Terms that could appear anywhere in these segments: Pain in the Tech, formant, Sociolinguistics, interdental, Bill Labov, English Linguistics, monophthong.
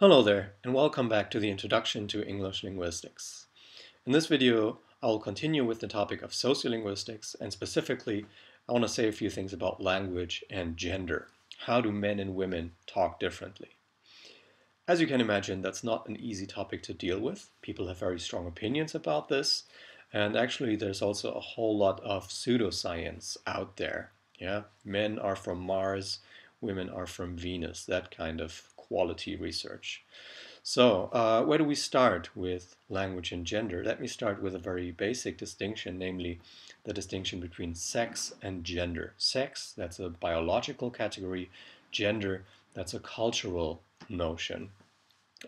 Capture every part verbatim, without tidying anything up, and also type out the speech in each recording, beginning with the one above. Hello there, and welcome back to the Introduction to English Linguistics. In this video, I will continue with the topic of sociolinguistics, and specifically, I want to say a few things about language and gender. How do men and women talk differently? As you can imagine, that's not an easy topic to deal with. People have very strong opinions about this, and actually, there's also a whole lot of pseudoscience out there. Yeah, men are from Mars, women are from Venus, that kind of quality research. So uh, where do we start with language and gender? Let me start with a very basic distinction, namely the distinction between sex and gender. Sex, that's a biological category. Gender, that's a cultural notion.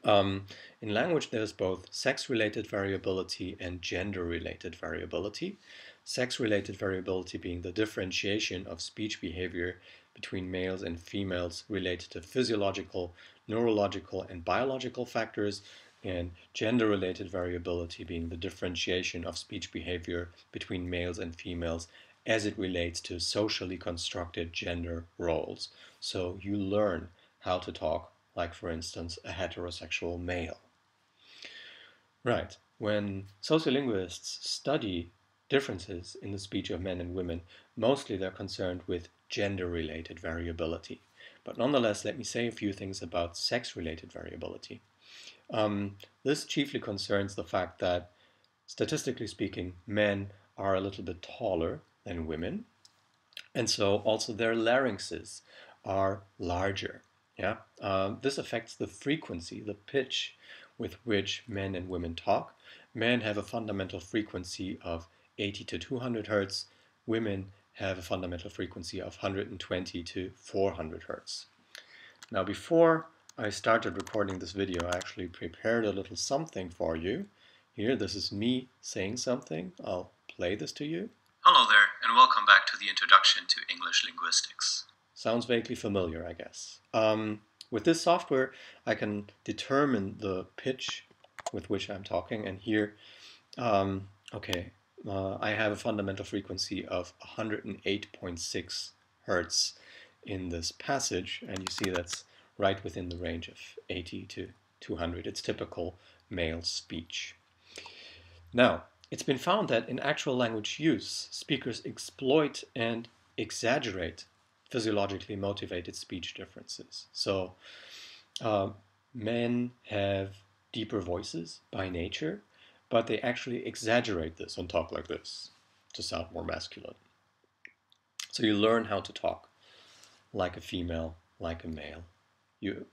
Um, in language, there's both sex-related variability and gender-related variability. Sex-related variability being the differentiation of speech behavior between males and females related to physiological, neurological, and biological factors, and gender-related variability being the differentiation of speech behavior between males and females as it relates to socially constructed gender roles. So you learn how to talk like, for instance, a heterosexual male. Right. When sociolinguists study differences in the speech of men and women, mostly they're concerned with gender-related variability. But nonetheless, let me say a few things about sex-related variability. Um, this chiefly concerns the fact that, statistically speaking, men are a little bit taller than women, and so also their larynxes are larger. Yeah? Uh, this affects the frequency, the pitch with which men and women talk. Men have a fundamental frequency of eighty to two hundred hertz, women have a fundamental frequency of one hundred twenty to four hundred hertz. Now, before I started recording this video, I actually prepared a little something for you. Here, this is me saying something. I'll play this to you. Hello there, and welcome back to the Introduction to English Linguistics. Sounds vaguely familiar, I guess. Um, with this software, I can determine the pitch with which I'm talking, and here, um, okay, Uh, I have a fundamental frequency of one hundred eight point six hertz in this passage, and you see that's right within the range of eighty to two hundred. It's typical male speech. Now, it's been found that in actual language use, speakers exploit and exaggerate physiologically motivated speech differences. So, uh, men have deeper voices by nature, but they actually exaggerate this and talk like this to sound more masculine. So you learn how to talk like a female, like a male. You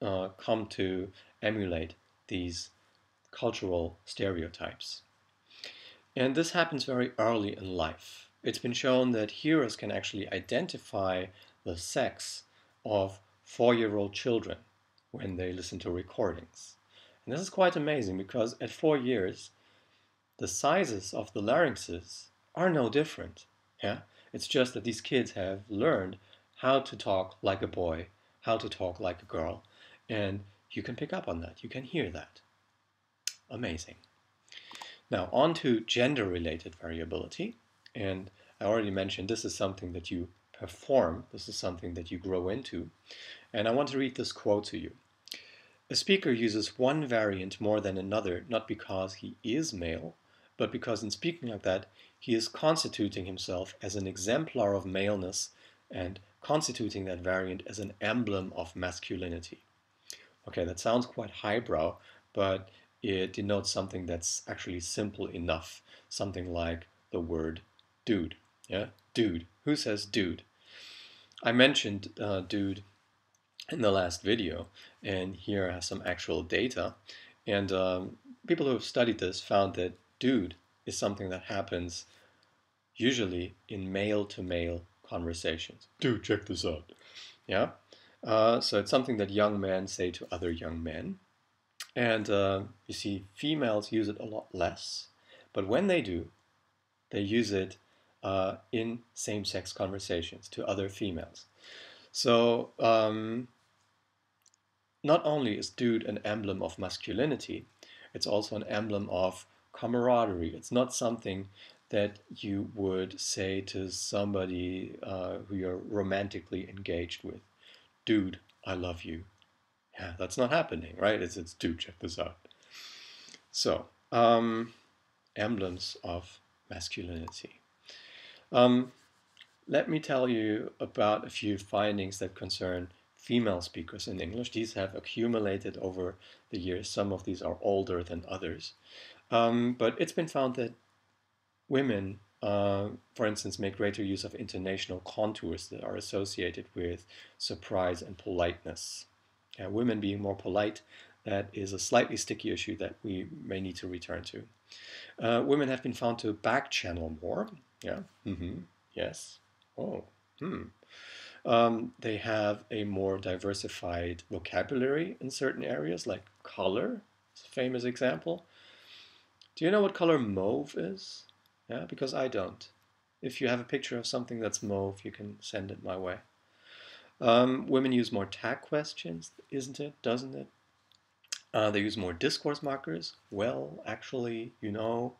uh, come to emulate these cultural stereotypes. And this happens very early in life. It's been shown that hearers can actually identify the sex of four-year-old children when they listen to recordings. And this is quite amazing because at four years, the sizes of the larynxes are no different. Yeah? It's just that these kids have learned how to talk like a boy, how to talk like a girl, and you can pick up on that. You can hear that. Amazing. Now, on to gender-related variability. And I already mentioned this is something that you perform. This is something that you grow into. And I want to read this quote to you. A speaker uses one variant more than another, not because he is male, but because in speaking like that, he is constituting himself as an exemplar of maleness and constituting that variant as an emblem of masculinity. Okay, that sounds quite highbrow, but it denotes something that's actually simple enough. Something like the word dude. Yeah, dude. Who says dude? I mentioned uh, dude in the last video, and here I have some actual data, and um, people who have studied this found that dude is something that happens usually in male-to-male conversations. Dude, check this out. Yeah, uh, so it's something that young men say to other young men, and uh, you see females use it a lot less, but when they do, they use it uh, in same-sex conversations to other females. So, um, not only is dude an emblem of masculinity, it's also an emblem of camaraderie. It's not something that you would say to somebody uh, who you're romantically engaged with. Dude, I love you. Yeah, that's not happening, right? It's, it's do check this out. So, um, emblems of masculinity. Um, let me tell you about a few findings that concern female speakers in English. These have accumulated over the years. Some of these are older than others. Um, but it's been found that women, uh, for instance, make greater use of intonational contours that are associated with surprise and politeness. Uh, women being more polite, that is a slightly sticky issue that we may need to return to. Uh, women have been found to back-channel more. Yeah, mm-hmm, yes, oh, hmm. Um, they have a more diversified vocabulary in certain areas, like color, it's a famous example. Do you know what color mauve is? Yeah, because I don't. If you have a picture of something that's mauve, you can send it my way. Um, women use more tag questions, isn't it, doesn't it? Uh, they use more discourse markers, well, actually, you know.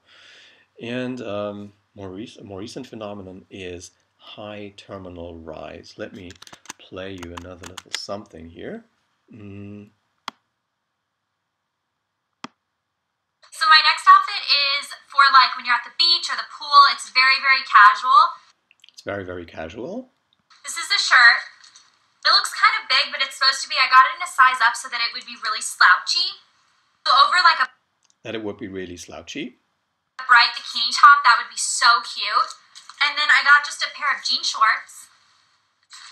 And um, more rec- more recent phenomenon is high terminal rise. Let me play you another little something here. Mm. So my next outfit is for like when you're at the beach or the pool. It's very, very casual. It's very, very casual. This is the shirt. It looks kind of big, but it's supposed to be. I got it in a size up so that it would be really slouchy. So over like a... That it would be really slouchy. A bright bikini top, that would be so cute. And then I got just a pair of jean shorts.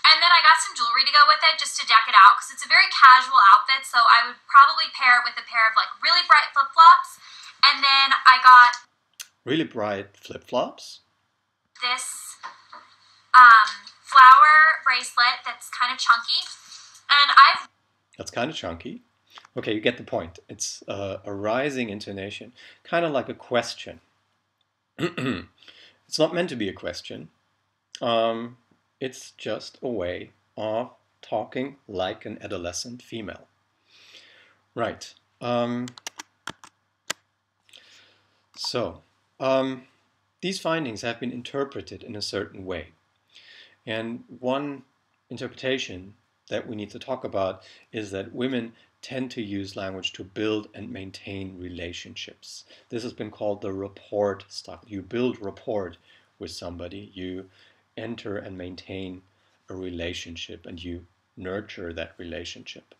And then I got some jewelry to go with it just to deck it out because it's a very casual outfit. So I would probably pair it with a pair of like really bright flip-flops. And then I got... Really bright flip-flops? This... Um... flower bracelet that's kind of chunky, and I've... That's kind of chunky. Okay, you get the point. It's uh, a rising intonation, kind of like a question. It's not meant to be a question. Um, it's just a way of talking like an adolescent female. Right. Um, so, um, these findings have been interpreted in a certain way. And one interpretation that we need to talk about is that women tend to use language to build and maintain relationships. This has been called the rapport stuff. You build rapport with somebody, you enter and maintain a relationship, and you nurture that relationship.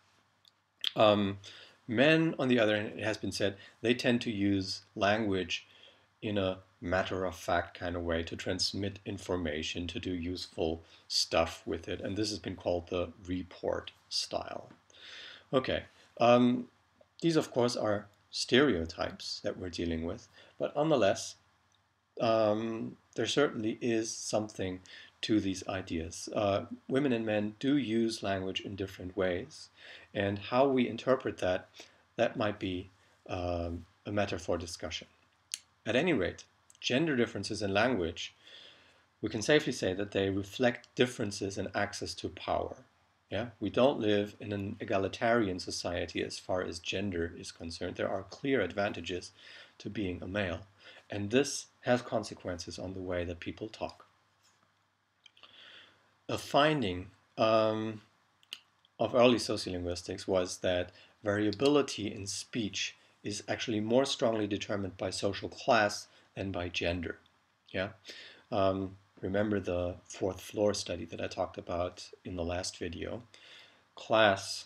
Um, men, on the other hand, it has been said, they tend to use language in a matter-of-fact kind of way to transmit information, to do useful stuff with it. And this has been called the report style. Okay, um, these of course are stereotypes that we're dealing with, but nonetheless, um, there certainly is something to these ideas. Uh, women and men do use language in different ways, and how we interpret that, that might be uh, a matter for discussion. At any rate, gender differences in language, we can safely say that they reflect differences in access to power. Yeah? We don't live in an egalitarian society as far as gender is concerned. There are clear advantages to being a male, and this has consequences on the way that people talk. A finding um, of early sociolinguistics was that variability in speech is actually more strongly determined by social class and by gender. Yeah, um, remember the fourth floor study that I talked about in the last video. Class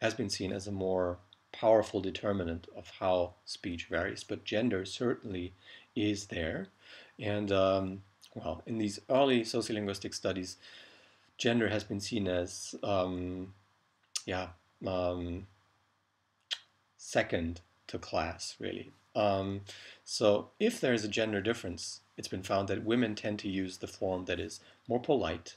has been seen as a more powerful determinant of how speech varies, but gender certainly is there. And um, well, in these early sociolinguistic studies, gender has been seen as um, yeah um, second to class, really. Um, so if there is a gender difference, it's been found that women tend to use the form that is more polite,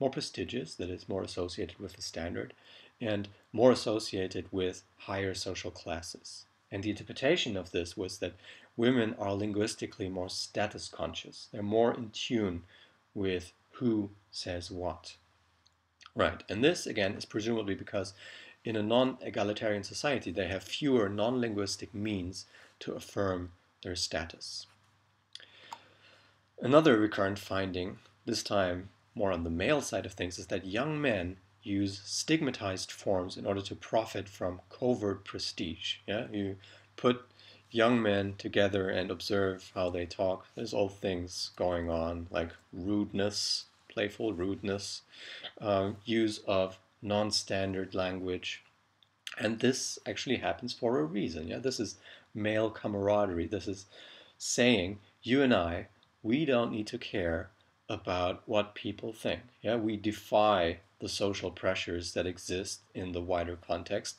more prestigious, that is more associated with the standard, and more associated with higher social classes. And the interpretation of this was that women are linguistically more status conscious. They're more in tune with who says what. Right, and this again is presumably because in a non-egalitarian society, they have fewer non-linguistic means to affirm their status. Another recurrent finding, this time more on the male side of things, is that young men use stigmatized forms in order to profit from covert prestige. Yeah, you put young men together and observe how they talk. There's all things going on, like rudeness, playful rudeness, um, use of non-standard language, and this actually happens for a reason. Yeah, this is male camaraderie. This is saying, you and I, we don't need to care about what people think. Yeah, we defy the social pressures that exist in the wider context.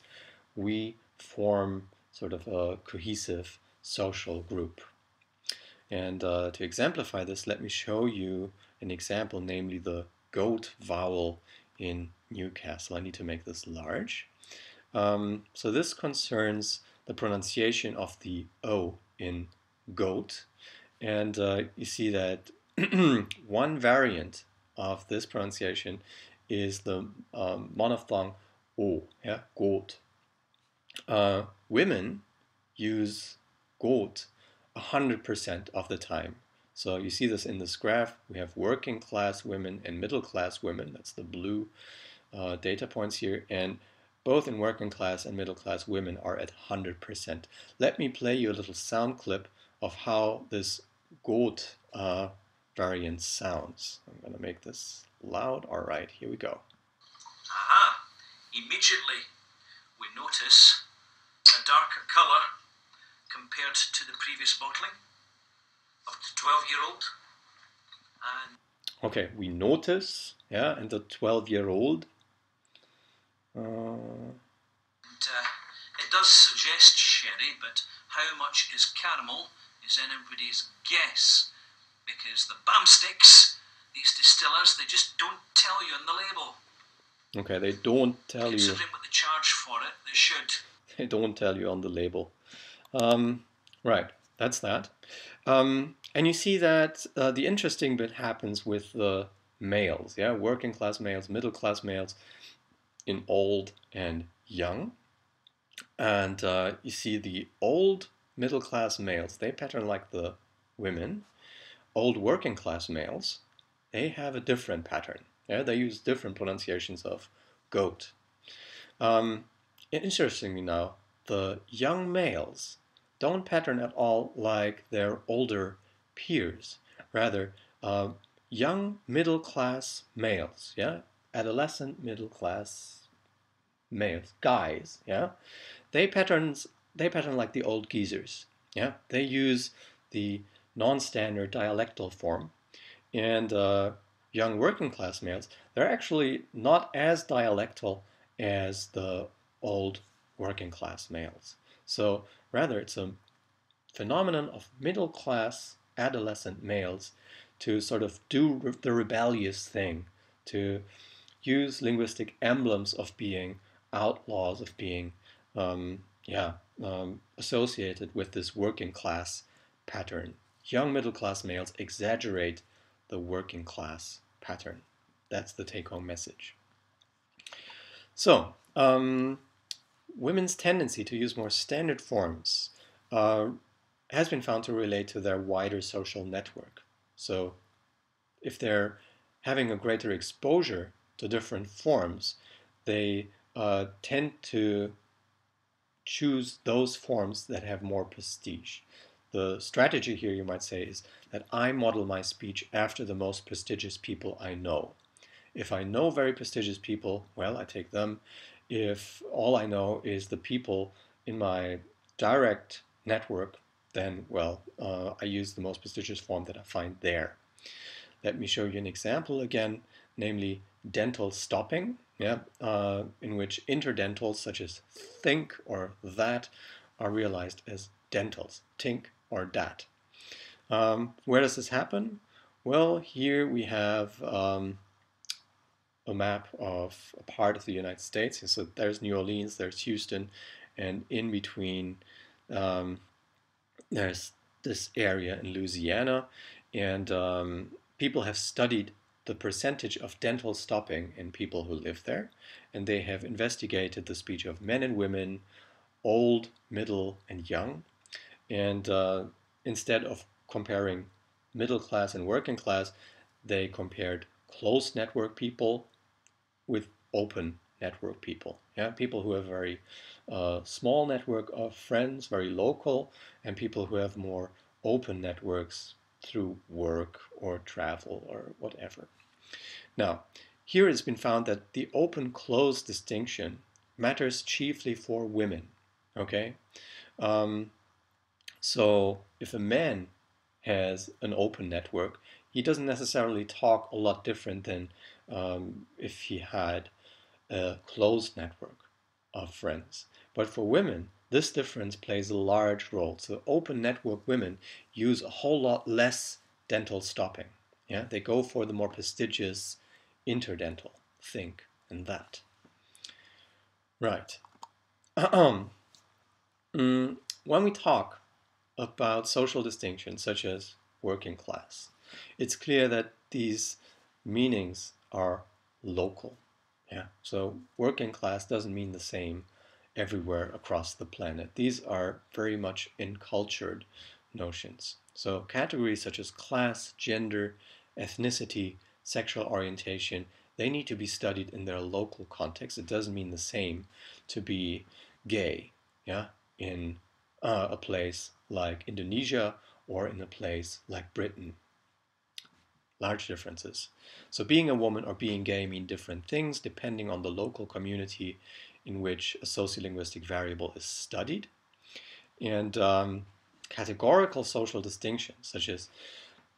We form sort of a cohesive social group. And uh, to exemplify this, let me show you an example, namely the goat vowel in Newcastle. I need to make this large. Um, so this concerns the pronunciation of the O in goat. And uh, you see that one variant of this pronunciation is the um, monophthong O, yeah, goat. Uh, women use goat one hundred percent of the time. So you see this in this graph. We have working class women and middle class women. That's the blue uh, data points here. And both in working class and middle class women are at one hundred percent. Let me play you a little sound clip of how this goat uh, variant sounds. I'm going to make this loud. All right, here we go. Aha! Immediately we notice a darker colour compared to the previous bottling of the twelve-year-old. And okay, we notice, yeah, and the twelve-year-old. Uh... And uh, it does suggest sherry, but how much is caramel is anybody's guess, because the BAMsticks, these distillers, they just don't tell you on the label. Okay, they don't tell you. Considering what they charge for it, they should. They don't tell you on the label. Um, right, that's that. Um, and you see that uh, the interesting bit happens with the males, yeah, working class males, middle class males, in old and young. And uh, you see the old middle class males, they pattern like the women. Old working class males, they have a different pattern. Yeah, they use different pronunciations of goat. Um, interestingly now, the young males don't pattern at all like their older peers. Rather, uh, young middle-class males, yeah, adolescent middle-class males, guys, yeah, they patterns they pattern like the old geezers. Yeah, they use the non-standard dialectal form, and uh, young working-class males, they're actually not as dialectal as the old working-class males. So rather, it's a phenomenon of middle-class adolescent males to sort of do re the rebellious thing, to use linguistic emblems of being outlaws, of being um, yeah, um, associated with this working-class pattern. Young middle-class males exaggerate the working-class pattern. That's the take-home message. So, um, women's tendency to use more standard forms uh, has been found to relate to their wider social network. So, if they're having a greater exposure to different forms, they uh, tend to choose those forms that have more prestige. The strategy here, you might say, is that I model my speech after the most prestigious people I know. If I know very prestigious people, well, I take them. If all I know is the people in my direct network, then, well, uh, I use the most prestigious form that I find there. Let me show you an example again, namely dental stopping, yeah, uh, in which interdentals such as think or that are realized as dentals, tink or dat. Um, where does this happen? Well, here we have um, a map of a part of the United States. So there's New Orleans, there's Houston, and in between um, there's this area in Louisiana. And um, people have studied the percentage of dental stopping in people who live there. And they have investigated the speech of men and women, old, middle, and young. And uh, instead of comparing middle class and working class, they compared close network people with open network people. Yeah, people who have very uh, small network of friends, very local, and people who have more open networks through work or travel or whatever. Now, here it's been found that the open-closed distinction matters chiefly for women. Okay, um, so if a man has an open network, he doesn't necessarily talk a lot different than um, if he had a closed network of friends. But for women, this difference plays a large role. So open network women use a whole lot less dental stopping. Yeah, they go for the more prestigious interdental, think, and that. Right. Um, when we talk about social distinctions, such as working class, it's clear that these meanings are local. Yeah, so working class doesn't mean the same everywhere across the planet. These are very much encultured notions. So categories such as class, gender, ethnicity, sexual orientation, they need to be studied in their local context. It doesn't mean the same to be gay, yeah, in uh, a place like Indonesia or in a place like Britain. Large differences. So being a woman or being gay mean different things depending on the local community in which a sociolinguistic variable is studied. And um, categorical social distinctions, such as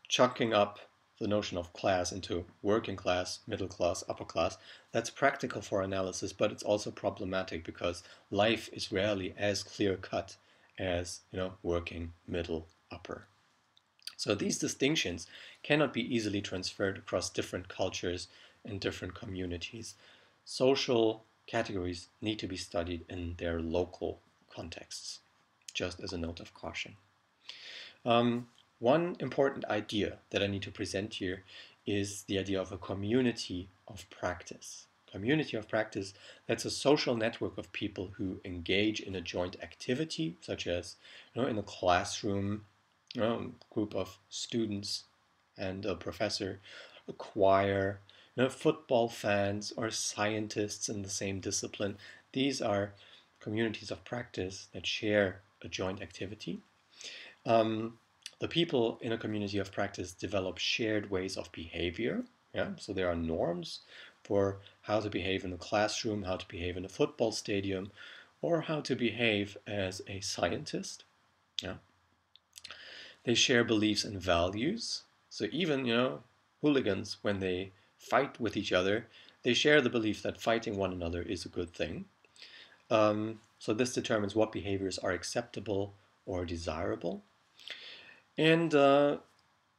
chunking up the notion of class into working class, middle class, upper class, that's practical for analysis, but it's also problematic because life is rarely as clear-cut as, you know, working, middle, upper. So these distinctions cannot be easily transferred across different cultures and different communities. Social categories need to be studied in their local contexts, just as a note of caution. Um, one important idea that I need to present here is the idea of a community of practice. Community of practice, that's a social network of people who engage in a joint activity, such as, you know, in a classroom, Um, group of students and a professor, a choir, you know, football fans or scientists in the same discipline. These are communities of practice that share a joint activity. Um, the people in a community of practice develop shared ways of behavior. Yeah? So there are norms for how to behave in a classroom, how to behave in a football stadium, or how to behave as a scientist. Yeah? They share beliefs and values. So even, you know, hooligans, when they fight with each other, they share the belief that fighting one another is a good thing. Um, so this determines what behaviors are acceptable or desirable. And uh,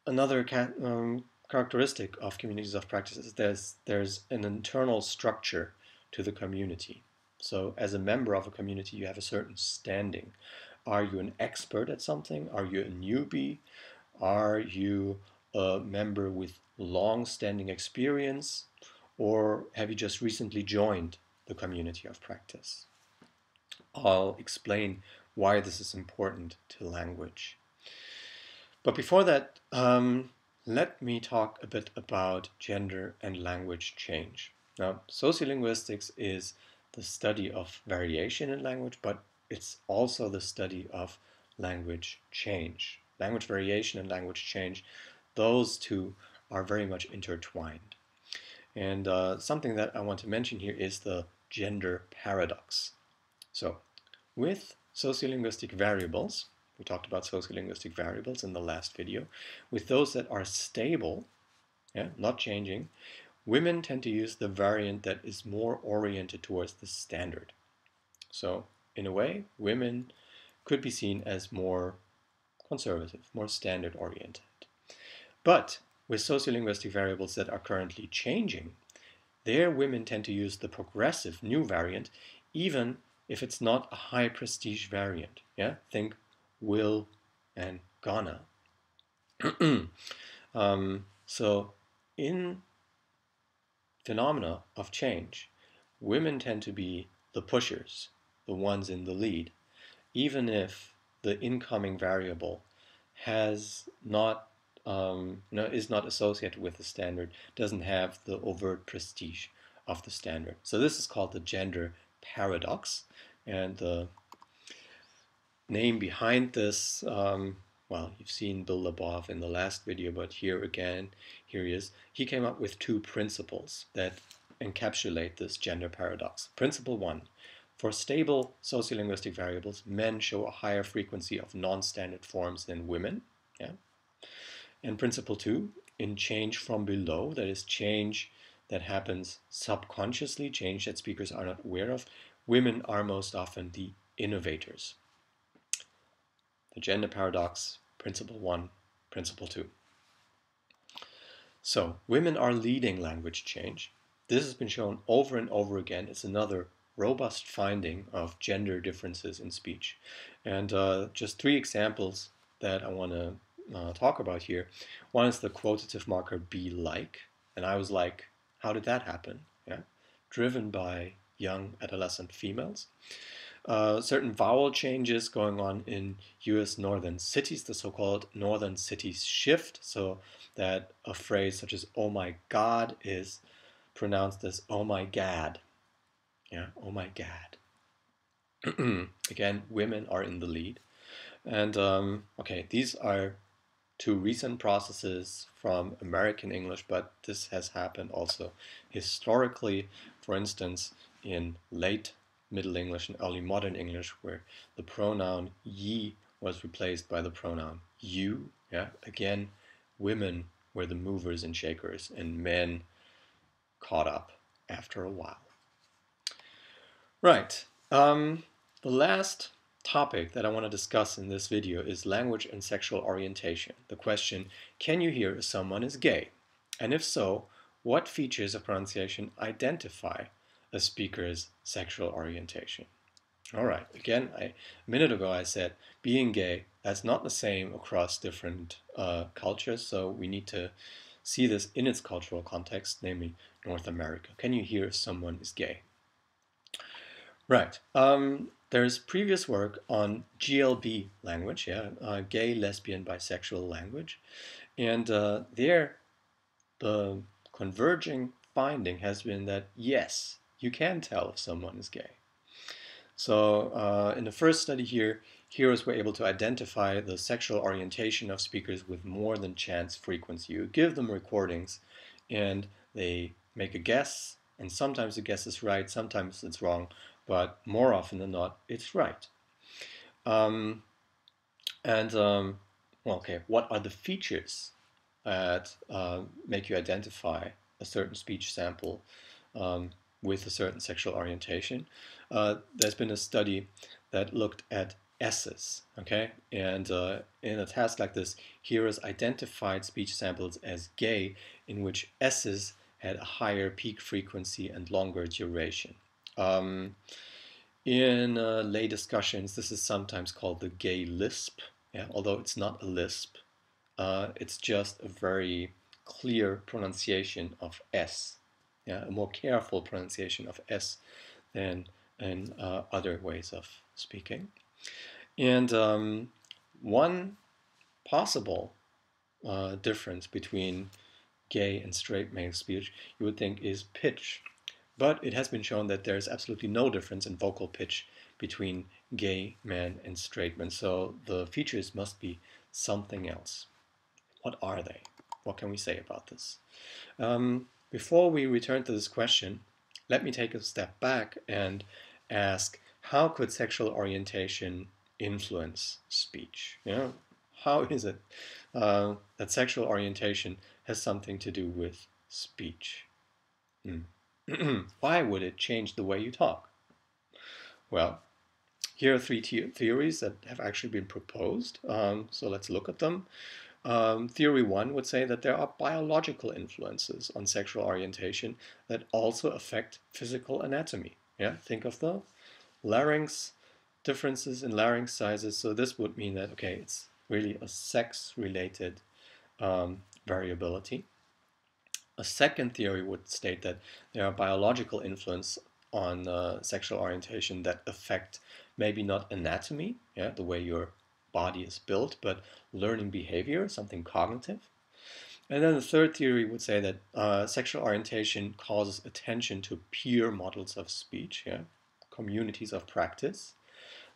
another ca um, characteristic of communities of practice is there's, there's an internal structure to the community. So as a member of a community, you have a certain standing. Are you an expert at something? Are you a newbie? Are you a member with long-standing experience? Or have you just recently joined the community of practice? I'll explain why this is important to language. But before that, um, let me talk a bit about gender and language change. Now, sociolinguistics is the study of variation in language, but it's also the study of language change. Language variation and language change, those two are very much intertwined. And uh, something that I want to mention here is the gender paradox. So with sociolinguistic variables, we talked about sociolinguistic variables in the last video, with those that are stable, yeah, not changing, women tend to use the variant that is more oriented towards the standard. So in a way, women could be seen as more conservative, more standard-oriented. But with sociolinguistic variables that are currently changing, there women tend to use the progressive new variant, even if it's not a high-prestige variant. Yeah, think will and gonna. um, so in phenomena of change, women tend to be the pushers, the ones in the lead, even if the incoming variable has not, um, you know, is not associated with the standard, doesn't have the overt prestige of the standard. So this is called the gender paradox, and the name behind this, um, well, you've seen Bill Labov in the last video, but here again, here he is. He came up with two principles that encapsulate this gender paradox. Principle one, for stable sociolinguistic variables, men show a higher frequency of non-standard forms than women. Yeah. And principle two, in change from below, that is change that happens subconsciously, change that speakers are not aware of, women are most often the innovators. The gender paradox, principle one, principle two. So, women are leading language change. This has been shown over and over again. It's another robust finding of gender differences in speech. And uh, just three examples that I want to uh, talk about here. One is the quotative marker be like. And I was like, how did that happen? Yeah? Driven by young adolescent females. Uh, certain vowel changes going on in U S northern cities, the so-called northern cities shift, so that a phrase such as oh my god is pronounced as oh my gad. Yeah, oh my gad. Again, women are in the lead. And um, okay, these are two recent processes from American English, but this has happened also historically, for instance, in late Middle English and early modern English, where the pronoun ye was replaced by the pronoun you. Yeah, again, women were the movers and shakers, and men caught up after a while. Right. Um, the last topic that I want to discuss in this video is language and sexual orientation. The question, can you hear if someone is gay? And if so, what features of pronunciation identify a speaker's sexual orientation? All right, again, I, a minute ago I said being gay, that's not the same across different uh, cultures, so we need to see this in its cultural context, namely North America. Can you hear if someone is gay? Right, um, there's previous work on G L B language, yeah, uh, gay, lesbian, bisexual language, and uh, there the converging finding has been that yes, you can tell if someone is gay. So uh, in the first study here, hearers were able to identify the sexual orientation of speakers with more than chance frequency. You give them recordings and they make a guess, and sometimes the guess is right, sometimes it's wrong, but more often than not, it's right. Um, and, um, well, okay, what are the features that uh, make you identify a certain speech sample um, with a certain sexual orientation? Uh, there's been a study that looked at S's, okay? And uh, in a task like this, hearers identified speech samples as gay in which S's had a higher peak frequency and longer duration. Um, in uh, lay discussions, this is sometimes called the gay lisp, yeah? Although it's not a lisp, uh, it's just a very clear pronunciation of S. Yeah, a more careful pronunciation of S than in uh, other ways of speaking. And um, one possible uh, difference between gay and straight male speech, you would think, is pitch. But it has been shown that there is absolutely no difference in vocal pitch between gay men and straight men. So the features must be something else. What are they? What can we say about this? Um, Before we return to this question, let me take a step back and ask, how could sexual orientation influence speech? You know, how is it uh, that sexual orientation has something to do with speech? Hmm. Why would it change the way you talk? Well, here are three theories that have actually been proposed, um, so let's look at them. Um, theory one would say that there are biological influences on sexual orientation that also affect physical anatomy. Yeah, think of the larynx, differences in larynx sizes. So this would mean that, okay, it's really a sex-related um, variability. A second theory would state that there are biological influences on uh, sexual orientation that affect maybe not anatomy, yeah, the way you're body is built, but learning behavior, something cognitive. And then the third theory would say that uh, sexual orientation causes attention to peer models of speech, yeah, communities of practice.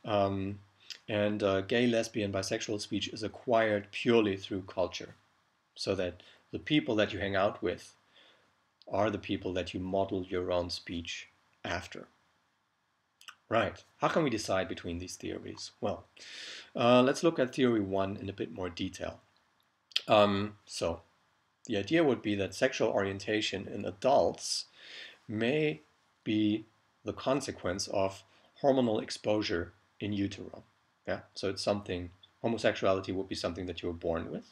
Um, and uh, gay, lesbian, bisexual speech is acquired purely through culture, so that the people that you hang out with are the people that you model your own speech after. Right, how can we decide between these theories? Well, uh, let's look at theory one in a bit more detail. Um, so, the idea would be that sexual orientation in adults may be the consequence of hormonal exposure in utero. Yeah, so it's something, homosexuality would be something that you were born with.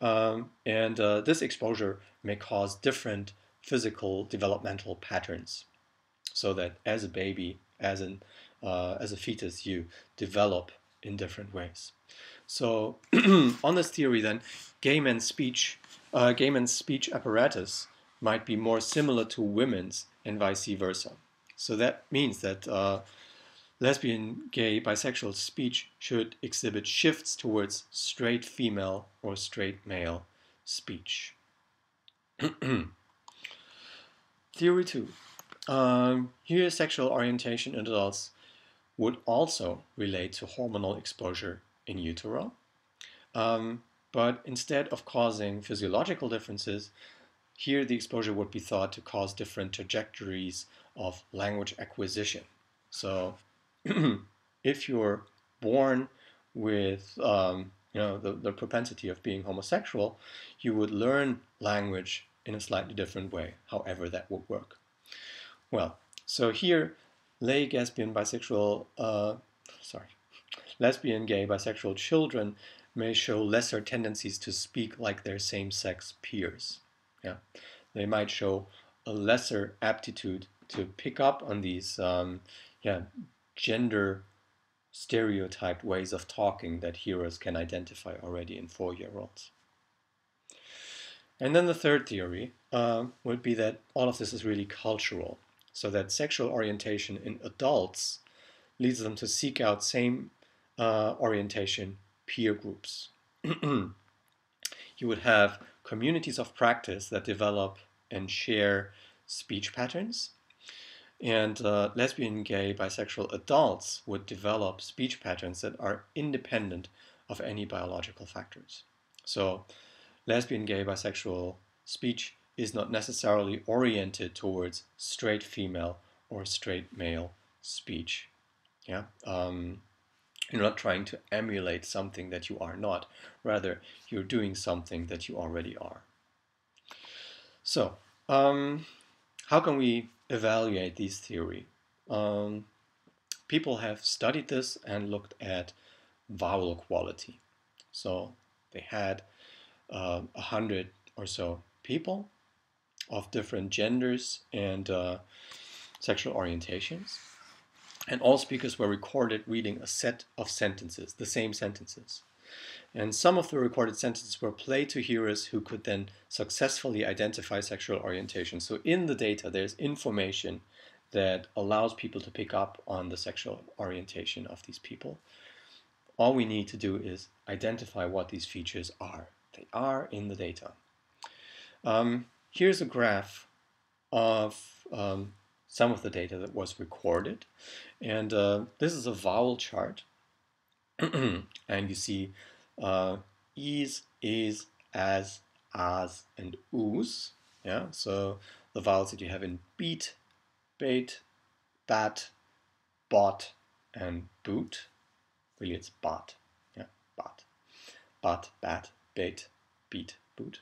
Um, and uh, this exposure may cause different physical developmental patterns, so that as a baby, as an uh, as a fetus, you develop in different ways. So on this theory, then, gay men's speech, uh, gay men's speech apparatus might be more similar to women's and vice versa. So that means that uh, lesbian, gay, bisexual speech should exhibit shifts towards straight female or straight male speech. Theory two. Um, here, sexual orientation in adults would also relate to hormonal exposure in utero. Um, but instead of causing physiological differences, here the exposure would be thought to cause different trajectories of language acquisition. So, if you're born with um, you know, the, the propensity of being homosexual, you would learn language in a slightly different way, however that would work. Well, so here, lay, lesbian, bisexual, uh, sorry, lesbian, gay, bisexual children may show lesser tendencies to speak like their same-sex peers. Yeah, they might show a lesser aptitude to pick up on these um, yeah, gender stereotyped ways of talking that hearers can identify already in four-year-olds. And then the third theory uh, would be that all of this is really cultural, so that sexual orientation in adults leads them to seek out same uh, orientation peer groups. You would have communities of practice that develop and share speech patterns. And uh, lesbian, gay, bisexual adults would develop speech patterns that are independent of any biological factors. So lesbian, gay, bisexual speech is not necessarily oriented towards straight female or straight male speech. Yeah, um, you're not trying to emulate something that you are not. Rather, you're doing something that you already are. So, um, how can we evaluate these theory? Um, people have studied this and looked at vowel quality. So they had uh, a hundred or so people of different genders and uh, sexual orientations, and all speakers were recorded reading a set of sentences, the same sentences. And some of the recorded sentences were played to hearers who could then successfully identify sexual orientation. So in the data, there's information that allows people to pick up on the sexual orientation of these people. All we need to do is identify what these features are. They are in the data. Um, here's a graph of um, some of the data that was recorded. And uh, this is a vowel chart. And you see uh, e's, is, as, as, and oo's. Yeah, so the vowels that you have in beat, bait, bat, bot, and boot. Really, it's bat. Yeah, bat, bat, bat, bait, beat, boot.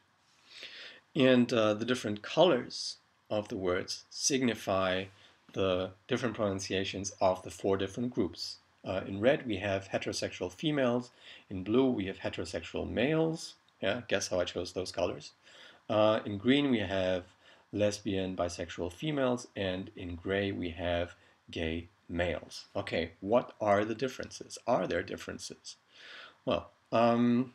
And uh, the different colors of the words signify the different pronunciations of the four different groups. Uh, in red, we have heterosexual females. In blue, we have heterosexual males. Yeah, guess how I chose those colors. Uh, in green, we have lesbian, bisexual females. And in gray, we have gay males. Okay, what are the differences? Are there differences? Well, um,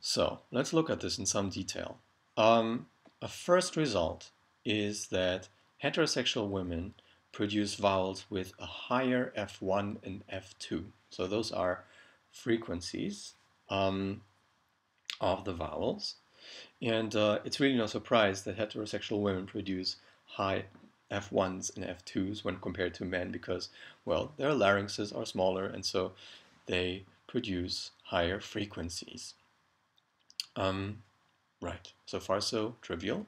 so let's look at this in some detail. Um, a first result is that heterosexual women produce vowels with a higher F one and F two. So those are frequencies um, of the vowels. And uh, it's really no surprise that heterosexual women produce high F ones and F twos when compared to men because, well, their larynxes are smaller and so they produce higher frequencies. Um, right, so far so trivial.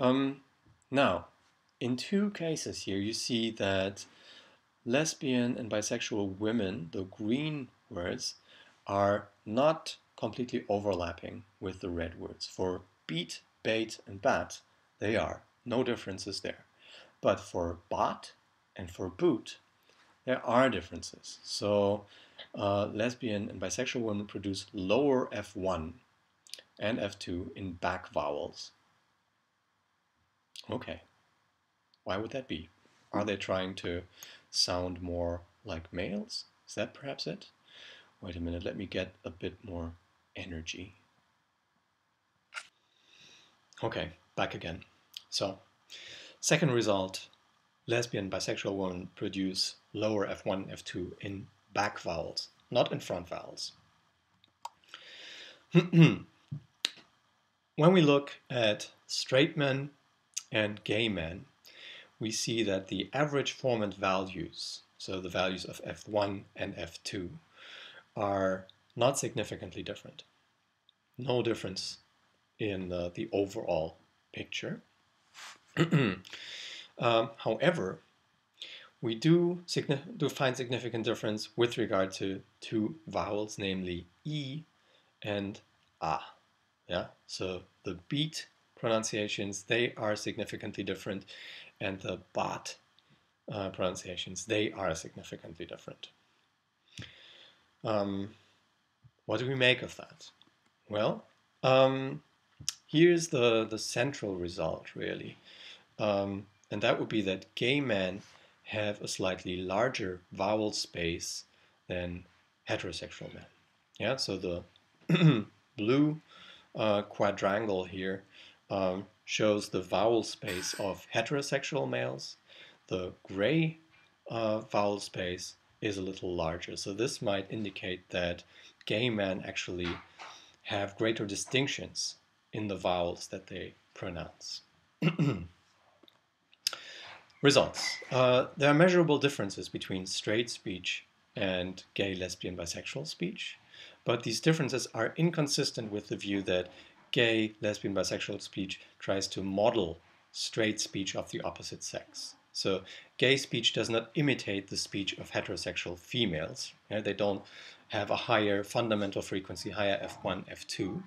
Um, now, in two cases here you see that lesbian and bisexual women, the green words, are not completely overlapping with the red words. For beat, bait, and bat, they are. No differences there. But for bot and for boot, there are differences. So uh, lesbian and bisexual women produce lower F one and F two in back vowels. Okay, why would that be? Are they trying to sound more like males? Is that perhaps it? Wait a minute, let me get a bit more energy. Okay, back again. So, second result, lesbian bisexual women produce lower F one, F two in back vowels, not in front vowels. When we look at straight men and gay men, we see that the average formant values, so the values of F one and F two, are not significantly different. No difference in uh, the overall picture. um, however, we do, do find significant difference with regard to two vowels, namely E and A. Yeah? So the beat pronunciations, they are significantly different, and the bat uh, pronunciations, they are significantly different. Um, what do we make of that? Well, um, here's the, the central result, really. Um, and that would be that gay men have a slightly larger vowel space than heterosexual men. Yeah, so the blue uh, quadrangle here um, shows the vowel space of heterosexual males. The gray uh, vowel space is a little larger. So this might indicate that gay men actually have greater distinctions in the vowels that they pronounce. Results. Uh, there are measurable differences between straight speech and gay, lesbian, bisexual speech, but these differences are inconsistent with the view that gay, lesbian, bisexual speech tries to model straight speech of the opposite sex. So gay speech does not imitate the speech of heterosexual females. Yeah, they don't have a higher fundamental frequency, higher F one, F two.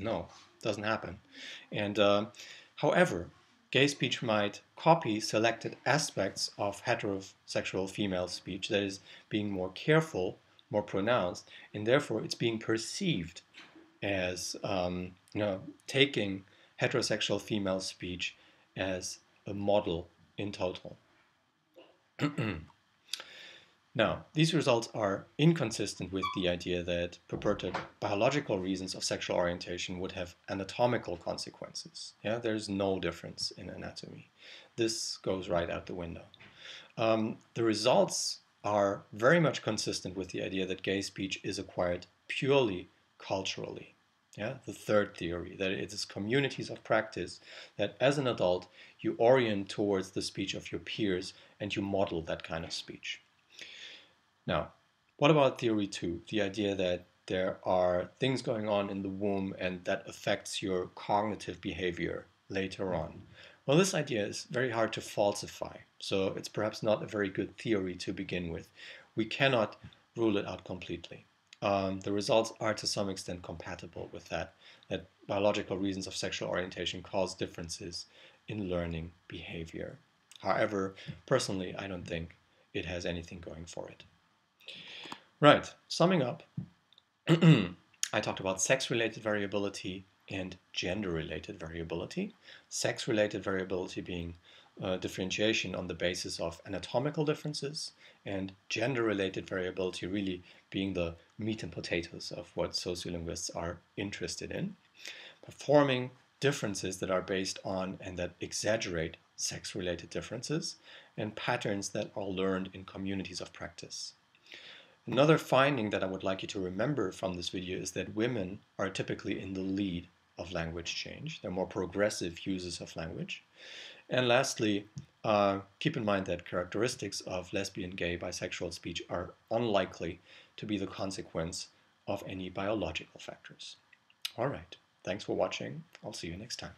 No, doesn't happen. And uh, however, gay speech might copy selected aspects of heterosexual female speech, that is, being more careful, more pronounced, and therefore it's being perceived as um, you know, taking heterosexual female speech as a model in total. Now, these results are inconsistent with the idea that purported biological reasons of sexual orientation would have anatomical consequences. Yeah, there's no difference in anatomy. This goes right out the window. Um, the results are very much consistent with the idea that gay speech is acquired purely culturally. Yeah, the third theory, that it is communities of practice that as an adult you orient towards the speech of your peers and you model that kind of speech. Now, what about theory two, the idea that there are things going on in the womb and that affects your cognitive behavior later on? Well, this idea is very hard to falsify, so it's perhaps not a very good theory to begin with. We cannot rule it out completely. Um, the results are to some extent compatible with that, that biological reasons of sexual orientation cause differences in learning behavior. However, personally, I don't think it has anything going for it. Right, summing up, I talked about sex-related variability and gender-related variability. Sex-related variability being uh, differentiation on the basis of anatomical differences, and gender-related variability really being the meat and potatoes of what sociolinguists are interested in, performing differences that are based on and that exaggerate sex-related differences, and patterns that are learned in communities of practice. Another finding that I would like you to remember from this video is that women are typically in the lead of language change. They're more progressive users of language. And lastly, uh, keep in mind that characteristics of lesbian, gay, bisexual speech are unlikely to be the consequence of any biological factors. All right, thanks for watching. I'll see you next time.